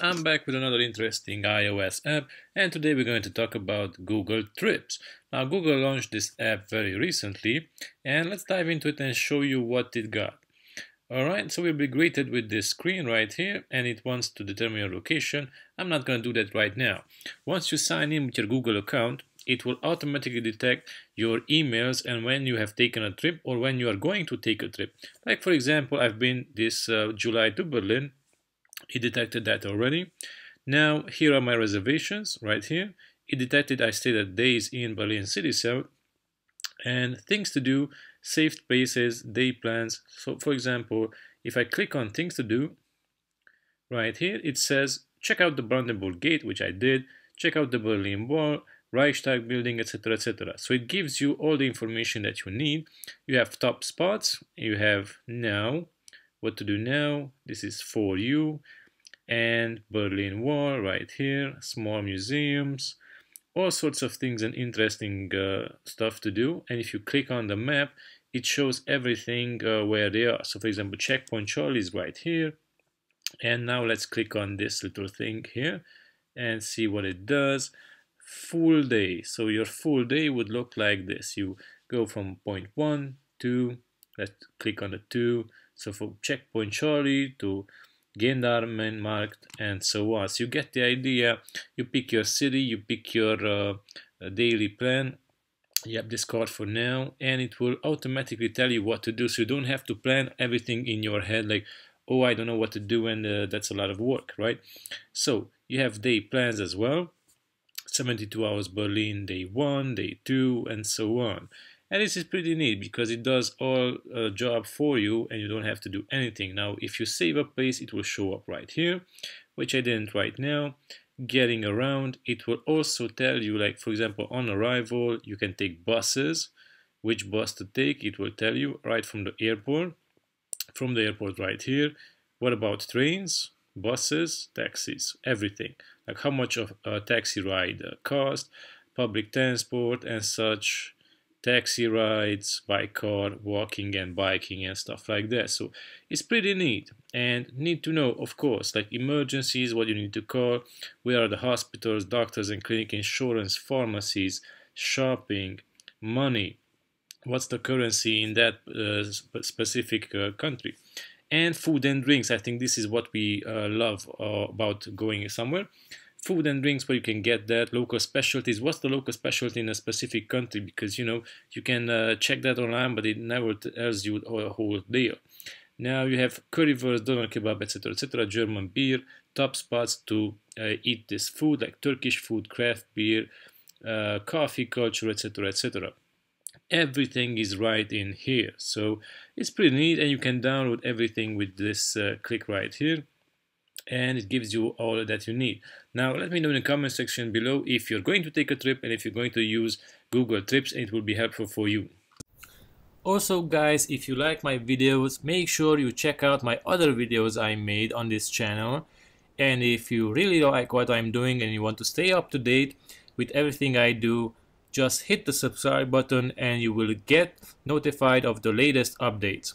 I'm back with another interesting iOS app, and today we're going to talk about Google Trips. Now, Google launched this app very recently, and let's dive into it and show you what it got. Alright, so we'll be greeted with this screen right here, and it wants to determine your location. I'm not going to do that right now. Once you sign in with your Google account, it will automatically detect your emails and when you have taken a trip or when you are going to take a trip. Like, for example, I've been this July to Berlin. It detected that already. Now, here are my reservations right here. It detected I stayed at Days in Berlin City South. And things to do, safe spaces, day plans. So, for example, if I click on things to do, right here, it says check out the Brandenburg Gate, which I did, check out the Berlin Wall, Reichstag building, etc., etc. So it gives you all the information that you need. You have top spots, you have now, what to do now, this is for you, and Berlin Wall right here, small museums, all sorts of things and interesting stuff to do. And if you click on the map, it shows everything where they are. So, for example, Checkpoint Charlie is right here. And now let's click on this little thing here and see what it does. Full day. So your full day would look like this. You go from point 1 to, let's click on the 2. So from Checkpoint Charlie to Gendarmenmarkt and so on. So you get the idea. You pick your city, you pick your daily plan. You have this card for now, and it will automatically tell you what to do. So you don't have to plan everything in your head like, oh, I don't know what to do, and that's a lot of work, right? So you have day plans as well. 72 hours Berlin, day 1, day 2, and so on. And this is pretty neat because it does all job for you and you don't have to do anything. Now, if you save a place, it will show up right here, which I didn't right now. Getting around, it will also tell you, like, for example, on arrival, you can take buses. Which bus to take, it will tell you right from the airport. From the airport right here. What about trains, buses, taxis, everything. Like how much of a taxi ride cost, public transport and such. Taxi rides, by car, walking and biking and stuff like that. So it's pretty neat and need to know, of course, like emergencies, what you need to call, where are the hospitals, doctors and clinic, insurance, pharmacies, shopping, money, what's the currency in that specific country. And food and drinks, I think this is what we love about going somewhere. Food and drinks, where you can get that, local specialties, what's the local specialty in a specific country, because you know, you can check that online, but it never tells you a whole deal. Now you have Currywurst, Döner Kebab, etc., etc., German beer, top spots to eat this food, like Turkish food, craft beer, coffee culture, etc., etc. Everything is right in here, so it's pretty neat, and you can download everything with this click right here, and it gives you all that you need. Now let me know in the comment section below if you're going to take a trip and if you're going to use Google Trips, it will be helpful for you. Also guys, if you like my videos, make sure you check out my other videos I made on this channel, and if you really like what I'm doing and you want to stay up to date with everything I do, just hit the subscribe button and you will get notified of the latest updates.